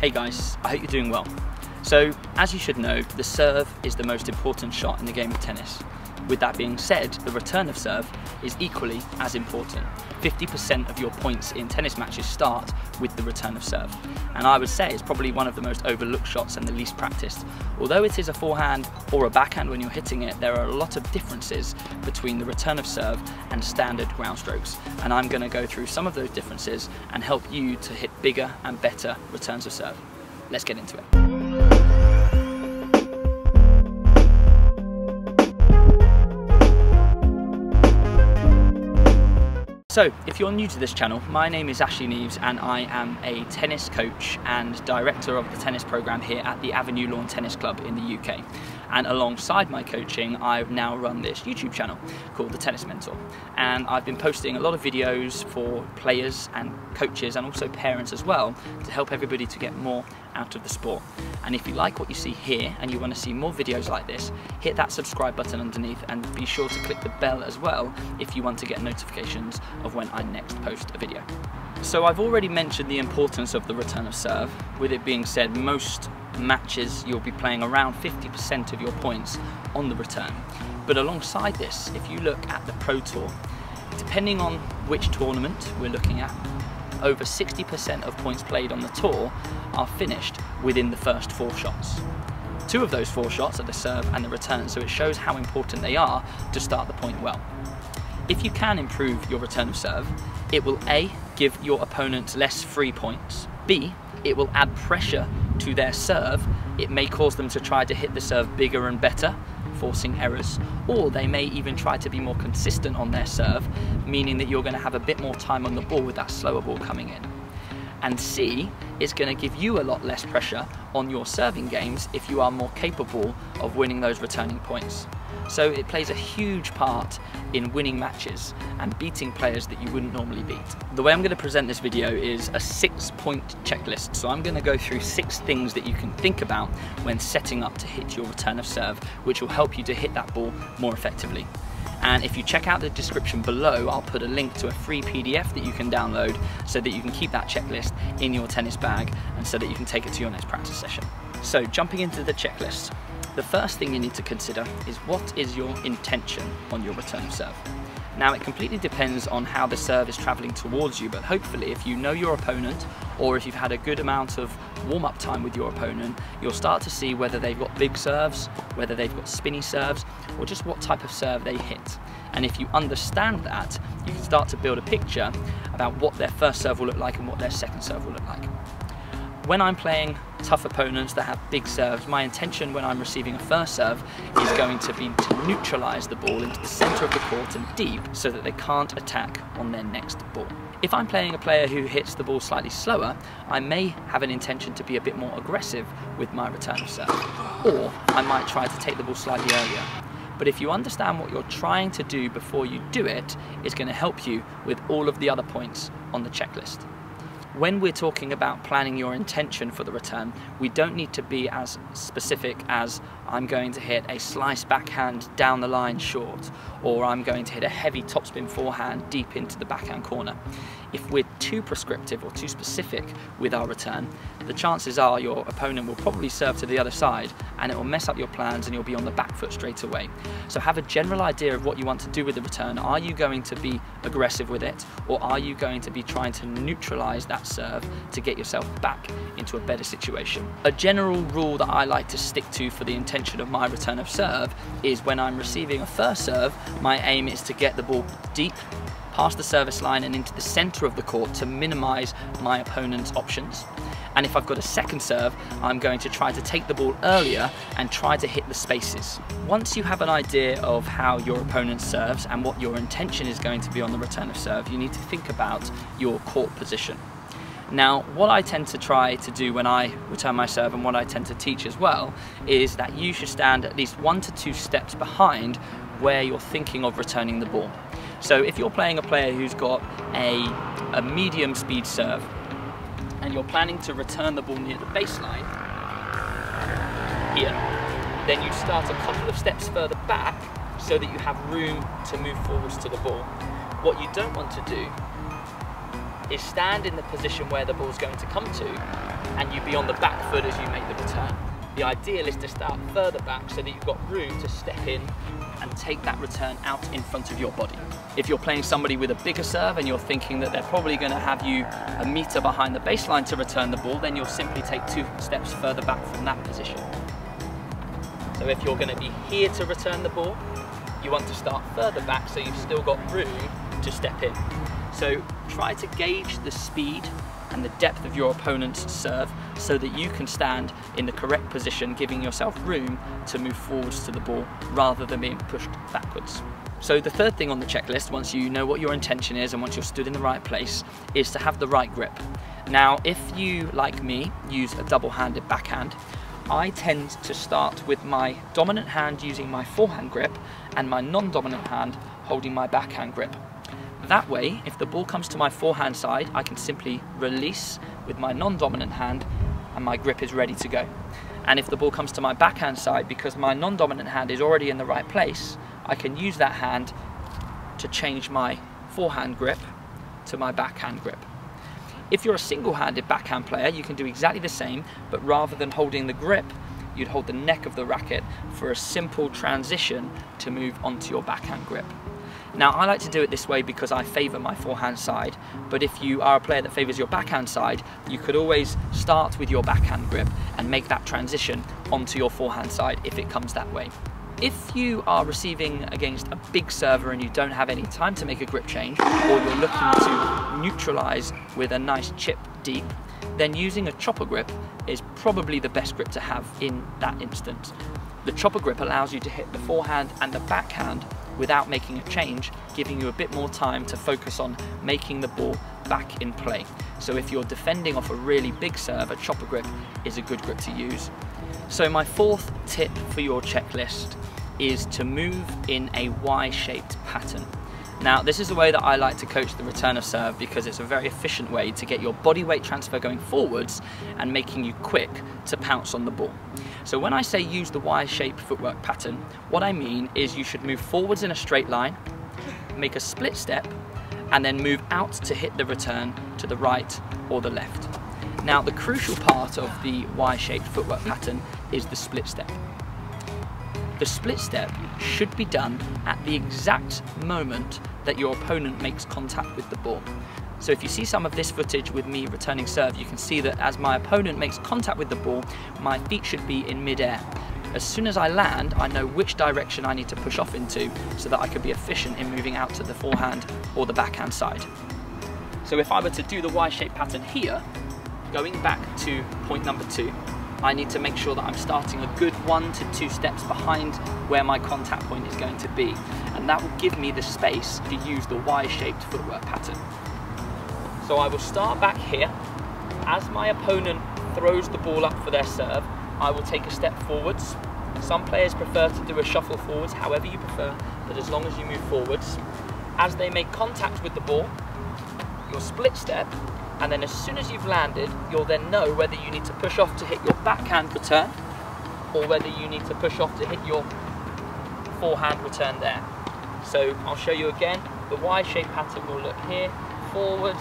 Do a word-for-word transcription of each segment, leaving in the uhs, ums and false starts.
Hey guys, I hope you're doing well. So, as you should know, the serve is the most important shot in the game of tennis. With that being said, the return of serve is equally as important. fifty percent of your points in tennis matches start with the return of serve. And I would say it's probably one of the most overlooked shots and the least practiced. Although it is a forehand or a backhand when you're hitting it, there are a lot of differences between the return of serve and standard ground strokes. And I'm going to go through some of those differences and help you to hit bigger and better returns of serve. Let's get into it. So, if you're new to this channel, my name is Ashley Neaves and I am a tennis coach and director of the tennis program here at the Avenue Lawn Tennis Club in the U K. And alongside my coaching, I now run this YouTube channel called The Tennis Mentor. And I've been posting a lot of videos for players and coaches and also parents as well to help everybody to get more out of the sport. And if you like what you see here and you want to see more videos like this, hit that subscribe button underneath and be sure to click the bell as well if you want to get notifications of when I next post a video. So I've already mentioned the importance of the return of serve. With it being said, most matches you'll be playing around fifty percent of your points on the return. But alongside this, if you look at the Pro Tour, depending on which tournament we're looking at, over sixty percent of points played on the tour are finished within the first four shots. Two of those four shots are the serve and the return, so it shows how important they are to start the point well. If you can improve your return of serve, it will A, give your opponent less free points, B, it will add pressure to their serve, it may cause them to try to hit the serve bigger and better, forcing errors, or they may even try to be more consistent on their serve, meaning that you're going to have a bit more time on the ball with that slower ball coming in. And C, it's going to give you a lot less pressure on your serving games if you are more capable of winning those returning points. So it plays a huge part in winning matches and beating players that you wouldn't normally beat. The way I'm going to present this video is a six point checklist. So I'm going to go through six things that you can think about when setting up to hit your return of serve, which will help you to hit that ball more effectively. And if you check out the description below, I'll put a link to a free P D F that you can download so that you can keep that checklist in your tennis bag and so that you can take it to your next practice session. So jumping into the checklist. The first thing you need to consider is what is your intention on your return serve. Now it completely depends on how the serve is travelling towards you, but hopefully if you know your opponent or if you've had a good amount of warm-up time with your opponent, you'll start to see whether they've got big serves, whether they've got spinny serves, or just what type of serve they hit. And if you understand that, you can start to build a picture about what their first serve will look like and what their second serve will look like. When I'm playing tough opponents that have big serves, my intention when I'm receiving a first serve is going to be to neutralise the ball into the centre of the court and deep so that they can't attack on their next ball. If I'm playing a player who hits the ball slightly slower, I may have an intention to be a bit more aggressive with my return of serve, or I might try to take the ball slightly earlier. But if you understand what you're trying to do before you do it, it's going to help you with all of the other points on the checklist. When we're talking about planning your intention for the return, we don't need to be as specific as I'm going to hit a slice backhand down the line short, or I'm going to hit a heavy topspin forehand deep into the backhand corner. If we're too prescriptive or too specific with our return, the chances are your opponent will probably serve to the other side and it will mess up your plans and you'll be on the back foot straight away. So have a general idea of what you want to do with the return. Are you going to be aggressive with it, or are you going to be trying to neutralize that serve to get yourself back into a better situation? A general rule that I like to stick to for the intention of my return of serve is when I'm receiving a first serve, my aim is to get the ball deep past the service line and into the centre of the court to minimise my opponent's options. And if I've got a second serve, I'm going to try to take the ball earlier and try to hit the spaces. Once you have an idea of how your opponent serves and what your intention is going to be on the return of serve, you need to think about your court position. Now, what I tend to try to do when I return my serve, and what I tend to teach as well, is that you should stand at least one to two steps behind where you're thinking of returning the ball. So if you're playing a player who's got a, a medium speed serve, and you're planning to return the ball near the baseline, here, then you start a couple of steps further back so that you have room to move forwards to the ball. What you don't want to do is stand in the position where the ball's going to come to and you be on the back foot as you make the return. The ideal is to start further back so that you've got room to step in and take that return out in front of your body. If you're playing somebody with a bigger serve and you're thinking that they're probably going to have you a metre behind the baseline to return the ball, then you'll simply take two steps further back from that position. So if you're going to be here to return the ball, you want to start further back so you've still got room to step in. So try to gauge the speed and the depth of your opponent's serve so that you can stand in the correct position, giving yourself room to move forwards to the ball rather than being pushed backwards. So the third thing on the checklist, once you know what your intention is and once you're stood in the right place, is to have the right grip. Now, if you, like me, use a double-handed backhand, I tend to start with my dominant hand using my forehand grip and my non-dominant hand holding my backhand grip. That way, if the ball comes to my forehand side, I can simply release with my non-dominant hand and my grip is ready to go. And if the ball comes to my backhand side, because my non-dominant hand is already in the right place, I can use that hand to change my forehand grip to my backhand grip. If you're a single-handed backhand player, you can do exactly the same, but rather than holding the grip, you'd hold the neck of the racket for a simple transition to move onto your backhand grip. Now, I like to do it this way because I favour my forehand side, but if you are a player that favours your backhand side, you could always start with your backhand grip and make that transition onto your forehand side if it comes that way. If you are receiving against a big server and you don't have any time to make a grip change, or you're looking to neutralise with a nice chip deep, then using a chopper grip is probably the best grip to have in that instance. The chopper grip allows you to hit the forehand and the backhand without making a change, giving you a bit more time to focus on making the ball back in play. So if you're defending off a really big serve, a chopper grip is a good grip to use. So my fourth tip for your checklist is to move in a Y-shaped pattern. Now, this is the way that I like to coach the return of serve because it's a very efficient way to get your body weight transfer going forwards and making you quick to pounce on the ball. So when I say use the Y-shaped footwork pattern, what I mean is you should move forwards in a straight line, make a split step, and then move out to hit the return to the right or the left. Now, the crucial part of the Y-shaped footwork pattern is the split step. The split step should be done at the exact moment that your opponent makes contact with the ball. So if you see some of this footage with me returning serve, you can see that as my opponent makes contact with the ball, my feet should be in mid-air. As soon as I land, I know which direction I need to push off into so that I can be efficient in moving out to the forehand or the backhand side. So if I were to do the Y-shaped pattern here, going back to point number two, I need to make sure that I'm starting a good one to two steps behind where my contact point is going to be, and that will give me the space to use the Y-shaped footwork pattern. So I will start back here. As my opponent throws the ball up for their serve, I will take a step forwards. Some players prefer to do a shuffle forwards, however you prefer, but as long as you move forwards. As they make contact with the ball, your split step, and then as soon as you've landed, you'll then know whether you need to push off to hit your backhand return or whether you need to push off to hit your forehand return there. So I'll show you again. The Y-shaped pattern will look here, forwards,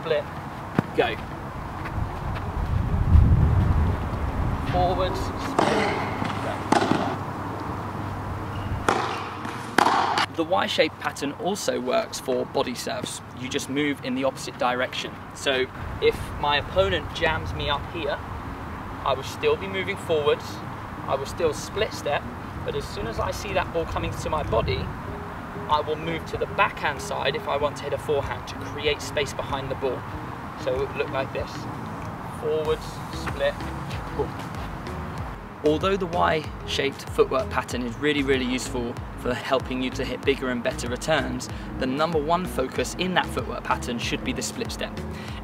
split, go. Forwards, split, go. The Y-shaped pattern also works for body serves. You just move in the opposite direction. So if my opponent jams me up here, I will still be moving forwards, I will still split step, but as soon as I see that ball coming to my body, I will move to the backhand side if I want to hit a forehand to create space behind the ball. So it would look like this. Forwards, split, ball. Although the Y-shaped footwork pattern is really, really useful for helping you to hit bigger and better returns, the number one focus in that footwork pattern should be the split step.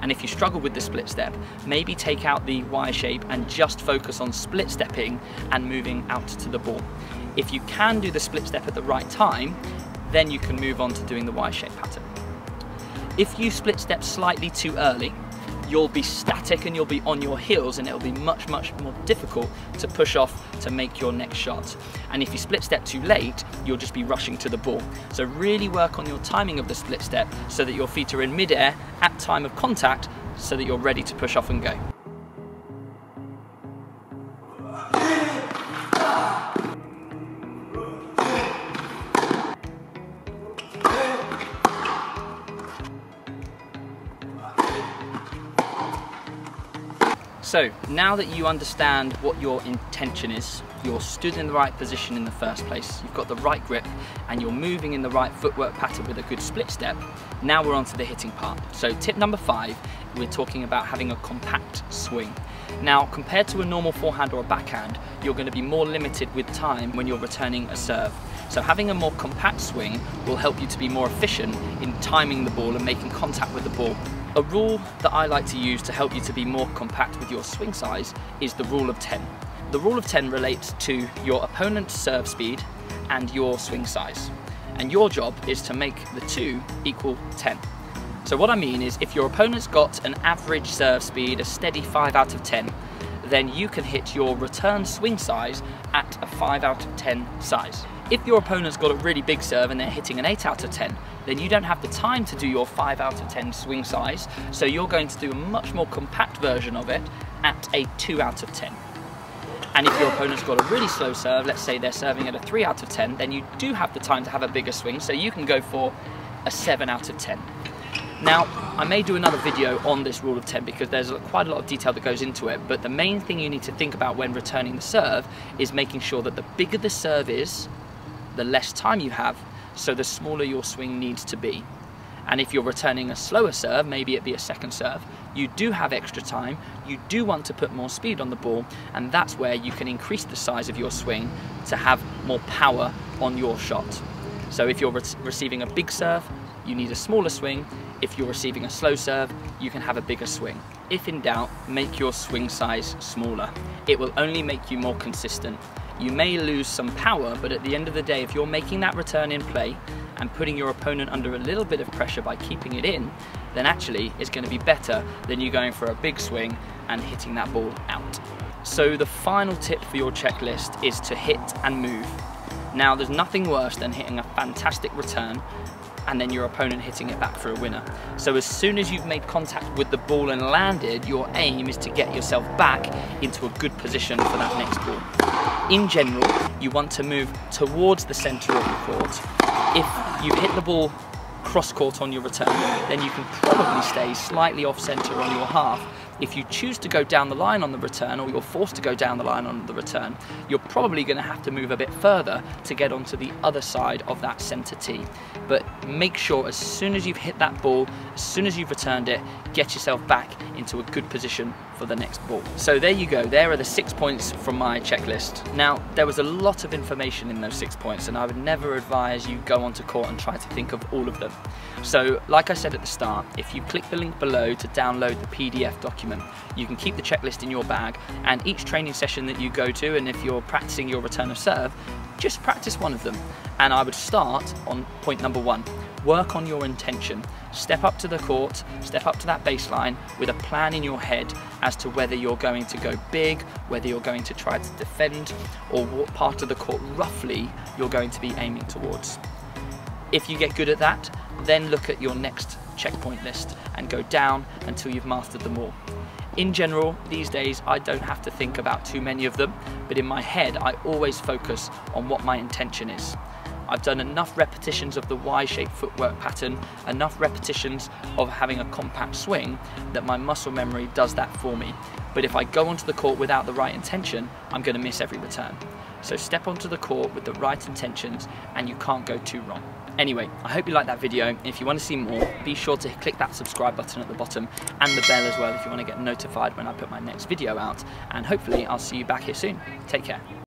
And if you struggle with the split step, maybe take out the Y shape and just focus on split stepping and moving out to the ball. If you can do the split step at the right time, then you can move on to doing the Y shape pattern. If you split step slightly too early, you'll be static and you'll be on your heels, and it'll be much, much more difficult to push off to make your next shot. And if you split step too late, you'll just be rushing to the ball. So really work on your timing of the split step so that your feet are in midair at time of contact so that you're ready to push off and go. So now that you understand what your intention is, you're stood in the right position in the first place, you've got the right grip, and you're moving in the right footwork pattern with a good split step, now we're on to the hitting part. So tip number five, we're talking about having a compact swing. Now, compared to a normal forehand or a backhand, you're going to be more limited with time when you're returning a serve. So having a more compact swing will help you to be more efficient in timing the ball and making contact with the ball. A rule that I like to use to help you to be more compact with your swing size is the rule of ten. The rule of ten relates to your opponent's serve speed and your swing size. And your job is to make the two equal ten. So what I mean is, if your opponent's got an average serve speed, a steady five out of ten, then you can hit your return swing size at a five out of ten size. If your opponent's got a really big serve and they're hitting an eight out of ten, then you don't have the time to do your five out of ten swing size, so you're going to do a much more compact version of it at a two out of ten. And if your opponent's got a really slow serve, let's say they're serving at a three out of ten, then you do have the time to have a bigger swing, so you can go for a seven out of ten. Now, I may do another video on this rule of ten because there's quite a lot of detail that goes into it, but the main thing you need to think about when returning the serve is making sure that the bigger the serve is, the less time you have, so the smaller your swing needs to be. And if you're returning a slower serve, maybe it be a second serve, you do have extra time, you do want to put more speed on the ball, and that's where you can increase the size of your swing to have more power on your shot. So if you're re- receiving a big serve, you need a smaller swing. If you're receiving a slow serve, you can have a bigger swing. If in doubt, make your swing size smaller. It will only make you more consistent. You may lose some power, but at the end of the day, if you're making that return in play and putting your opponent under a little bit of pressure by keeping it in, then actually it's going to be better than you going for a big swing and hitting that ball out. So the final tip for your checklist is to hit and move. Now, there's nothing worse than hitting a fantastic return and then your opponent hitting it back for a winner. So as soon as you've made contact with the ball and landed, your aim is to get yourself back into a good position for that next ball. In general, you want to move towards the center of the court. If you hit the ball cross-court on your return, then you can probably stay slightly off center on your half. If you choose to go down the line on the return, or you're forced to go down the line on the return, you're probably going to have to move a bit further to get onto the other side of that centre tee. But make sure as soon as you've hit that ball, as soon as you've returned it, get yourself back into a good position for the next ball. So there you go, there are the six points from my checklist. Now, there was a lot of information in those six points, and I would never advise you go onto court and try to think of all of them. So, like I said at the start, if you click the link below to download the P D F document, you can keep the checklist in your bag, and each training session that you go to, and if you're practicing your return of serve, just practice one of them. And I would start on point number one. Work on your intention. Step up to the court, step up to that baseline with a plan in your head as to whether you're going to go big, whether you're going to try to defend, or what part of the court roughly you're going to be aiming towards. If you get good at that, then look at your next checkpoint list and go down until you've mastered them all. In general, these days, I don't have to think about too many of them, but in my head, I always focus on what my intention is. I've done enough repetitions of the Y-shaped footwork pattern, enough repetitions of having a compact swing, that my muscle memory does that for me. But if I go onto the court without the right intention, I'm going to miss every return. So step onto the court with the right intentions, and you can't go too wrong. Anyway, I hope you liked that video. If you want to see more, be sure to click that subscribe button at the bottom, and the bell as well if you want to get notified when I put my next video out. And hopefully I'll see you back here soon. Take care.